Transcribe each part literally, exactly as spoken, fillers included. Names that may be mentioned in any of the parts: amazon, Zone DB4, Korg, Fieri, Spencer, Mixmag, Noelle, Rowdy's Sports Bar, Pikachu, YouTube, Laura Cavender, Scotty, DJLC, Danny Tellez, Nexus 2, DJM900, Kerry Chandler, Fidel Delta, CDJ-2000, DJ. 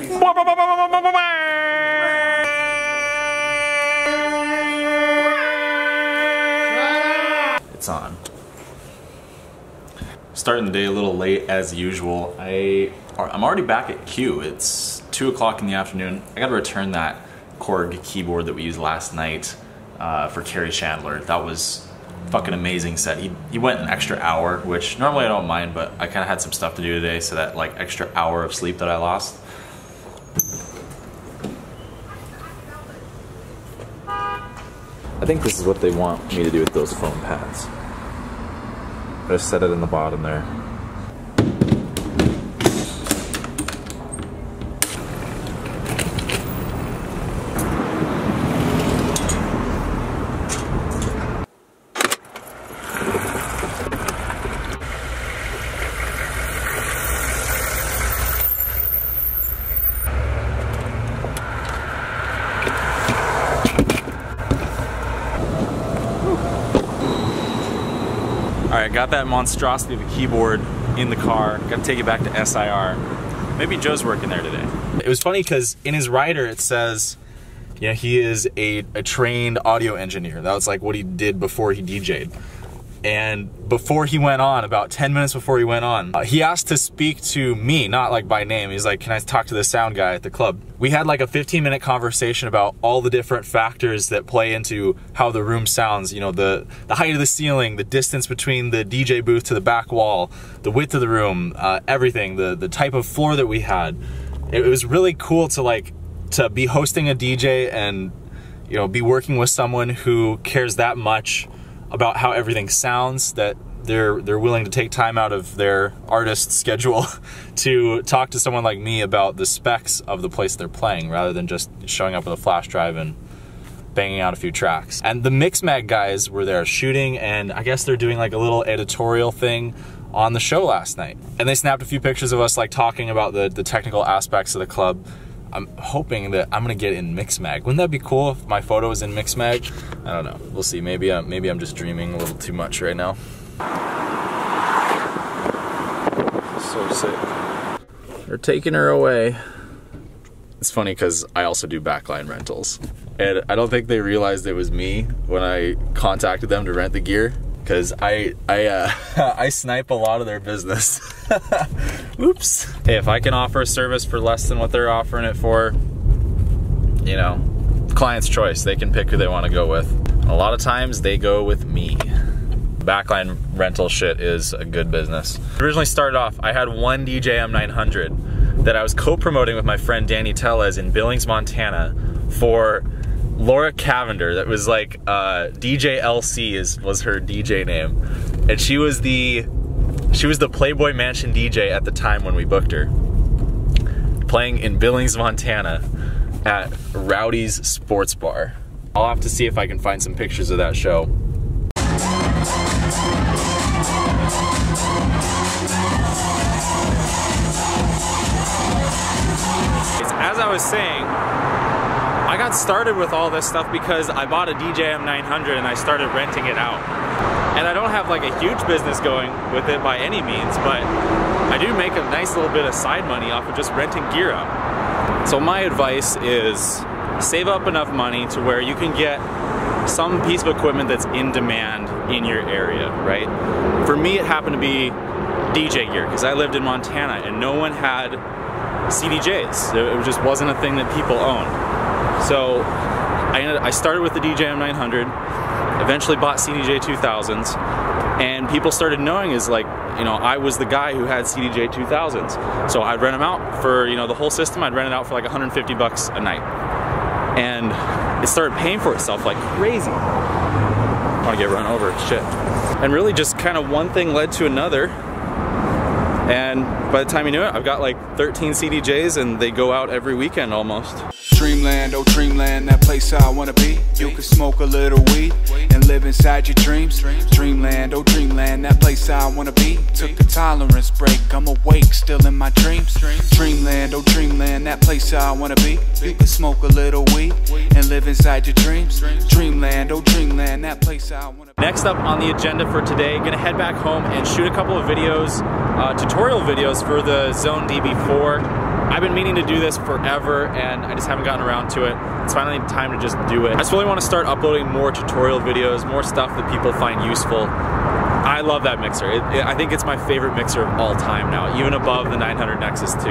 It's on. Starting the day a little late as usual. I, I'm already back at Q. It's two o'clock in the afternoon. I gotta return that Korg keyboard that we used last night uh, for Kerry Chandler. That was fucking amazing set. He, he went an extra hour, which normally I don't mind, but I kind of had some stuff to do today, so that like extra hour of sleep that I lost. I think this is what they want me to do with those foam pads. Just set it in the bottom there. Alright, got that monstrosity of a keyboard in the car, gotta take it back to S I R. Maybe Joe's working there today. It was funny because in his rider it says, yeah, he is a, a trained audio engineer. That was like what he did before he D J'd. And before he went on, about ten minutes before he went on, uh, he asked to speak to me, not like by name. He's like, can I talk to the sound guy at the club? We had like a fifteen minute conversation about all the different factors that play into how the room sounds. You know, the, the height of the ceiling, the distance between the D J booth to the back wall, the width of the room, uh, everything, the, the type of floor that we had. It, it was really cool to like, to be hosting a D J and, you know, be working with someone who cares that much about how everything sounds, that they're they're willing to take time out of their artist schedule to talk to someone like me about the specs of the place they're playing, rather than just showing up with a flash drive and banging out a few tracks. And the Mixmag guys were there shooting, and I guess they're doing like a little editorial thing on the show last night. And they snapped a few pictures of us like talking about the, the technical aspects of the club. I'm hoping that I'm gonna get in Mixmag. Wouldn't that be cool if my photo was in Mixmag? I don't know. We'll see. Maybe I'm, maybe I'm just dreaming a little too much right now. So sick. They're taking her away. It's funny because I also do backline rentals. And I don't think they realized it was me when I contacted them to rent the gear. Because I I, uh, I snipe a lot of their business. Oops. Hey, if I can offer a service for less than what they're offering it for, you know, client's choice. They can pick who they want to go with. A lot of times they go with me. Backline rental shit is a good business. Originally started off, I had one D J M nine hundred that I was co-promoting with my friend Danny Tellez in Billings, Montana for Laura Cavender. That was like uh, D J L C is was her D J name, and she was the she was the Playboy Mansion D J at the time when we booked her, playing in Billings, Montana, at Rowdy's Sports Bar. I'll have to see if I can find some pictures of that show. It's as I was saying, I got started with all this stuff because I bought a D J M nine hundred and I started renting it out. And I don't have like a huge business going with it by any means, but I do make a nice little bit of side money off of just renting gear up. So my advice is save up enough money to where you can get some piece of equipment that's in demand in your area, right? For me, it happened to be D J gear because I lived in Montana and no one had C D Js. It just wasn't a thing that people owned. So I, ended, I started with the D J M nine hundred, eventually bought C D J two thousands, and people started knowing is like, you know, I was the guy who had C D J two thousands. So I'd rent them out for, you know, the whole system. I'd rent it out for like a hundred fifty bucks a night. And it started paying for itself like crazy. I want to get run over, shit. And really just kind of one thing led to another. And by the time you knew it, I've got like thirteen C D Js and they go out every weekend almost. Dreamland, oh dreamland, that place I wanna be. You can smoke a little weed and live inside your dreams. Dreamland, oh dreamland, that place I wanna be. Took a tolerance break, I'm awake, still in my dreams. Dreamland, oh dreamland, that place I wanna be. You can smoke a little weed and live inside your dreams. Dreamland, oh dreamland, that place I wanna be. Next up on the agenda for today, gonna head back home and shoot a couple of videos, uh, tutorial videos for the Zone D B four. I've been meaning to do this forever and I just haven't gotten around to it. It's finally time to just do it. I just really want to start uploading more tutorial videos, more stuff that people find useful. I love that mixer. It, it, I think it's my favorite mixer of all time now, even above the nine hundred Nexus two.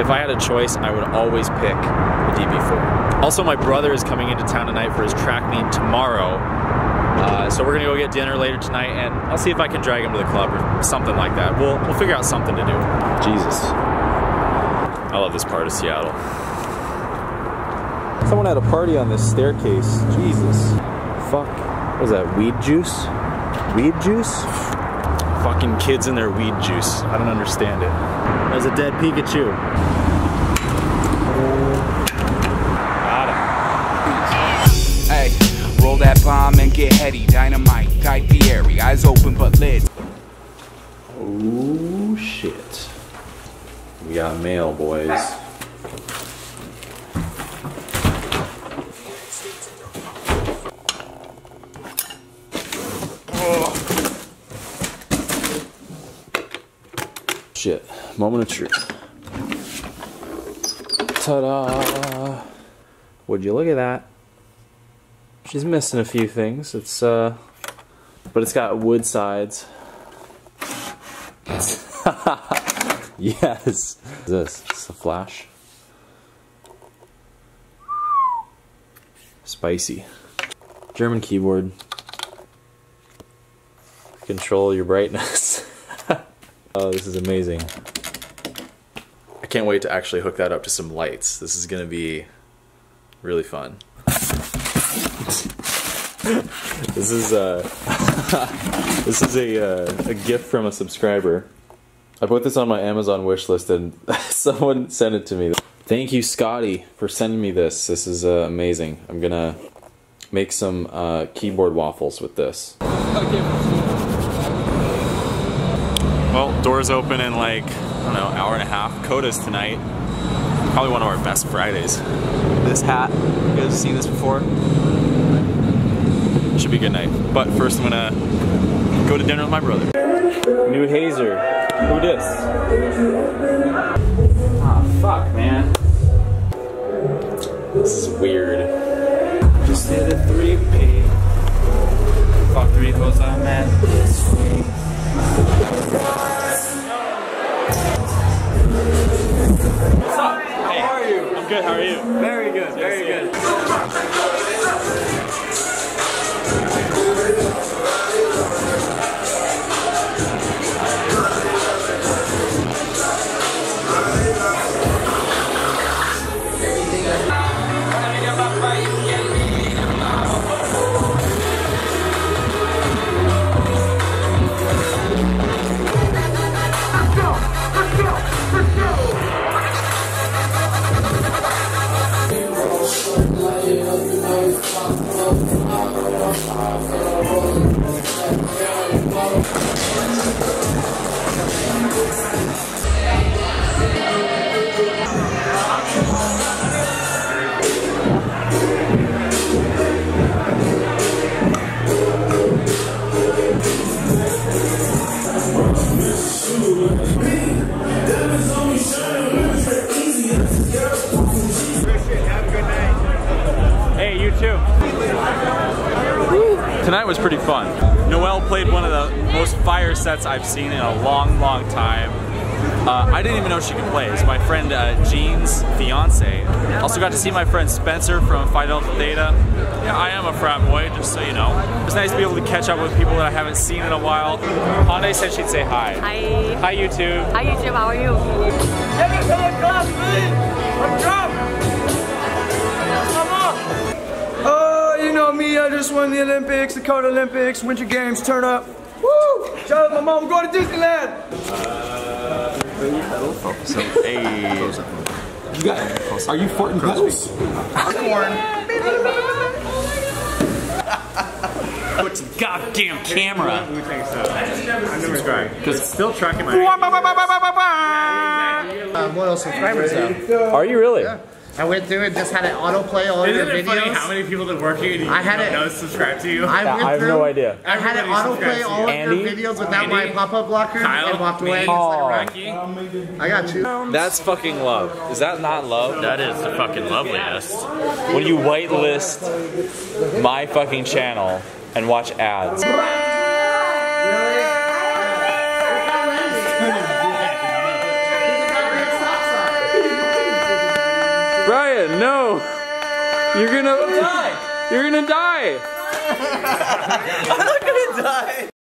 If I had a choice, I would always pick the D B four. Also, my brother is coming into town tonight for his track meet tomorrow. Uh, so we're gonna go get dinner later tonight, and I'll see if I can drag him to the club or something like that. We'll, we'll figure out something to do. Jesus. I love this part of Seattle. Someone had a party on this staircase. Jesus. Fuck. What was that, weed juice? Weed juice? Fucking kids and their weed juice. I don't understand it. There's a dead Pikachu. Got him. Hey, roll that bomb and get heady. Dynamite, tight Fieri. Eyes open but lid. Oh shit. We got mail, boys. Shit. Moment of truth. Ta-da! Would you look at that? She's missing a few things. It's uh, but it's got wood sides. Yes. This is a flash. Spicy. German keyboard. Control your brightness. Oh, this is amazing. I can't wait to actually hook that up to some lights. This is gonna be really fun. This is uh, this is a uh, a gift from a subscriber. I put this on my Amazon wish list and someone sent it to me. Thank you, Scotty, for sending me this. This is uh, amazing. I'm gonna make some uh, keyboard waffles with this. Okay. Well, doors open in like, I don't know, hour and a half. Coda's tonight. Probably one of our best Fridays. This hat, you guys have seen this before? Should be a good night. But first I'm gonna go to dinner with my brother. New hazer. Who dis? Ah, fuck, man. This is weird. Just did a three P. Fuck three goes on, man. This week. What's up? Hey. How are you? I'm good, how are you? Very good, yes, very good. Tonight was pretty fun. Noelle played one of the most fire sets I've seen in a long, long time. Uh, I didn't even know she could play. It's my friend uh, Jean's fiance. Also got to see my friend Spencer from Fidel Delta. Yeah, I am a frat boy, just so you know. It's nice to be able to catch up with people that I haven't seen in a while. Hyundai said she'd say hi. Hi. Hi, YouTube. Hi, YouTube. How are you? Get me to the club, please. I'm drunk. Come on. You know me, I just won the Olympics, the Dakota Olympics, Winter Games, turn up. Woo! Shout out to my mom, we're going to Disneyland! Uh, focus up. Hey. Close up. You got, close up. Are you Fortin Close? I'm What's the goddamn camera? I'm subscribed. Because it's still tracking my. I have more subscribers now. Are you really? Yeah. I went through and just had it autoplay all Isn't your it videos. Funny how many people that work here do you I had don't it, know subscribe to you? I, went I have through, no idea. I had Everybody it autoplay all Andy, of your videos without Andy, my pop-up blocker Kyle, and walked away. And I got you. That's fucking love. Is that not love? That is the fucking loveliest. When you whitelist my fucking channel and watch ads. Brian, no! You're gonna die! You're gonna die! I'm not gonna die!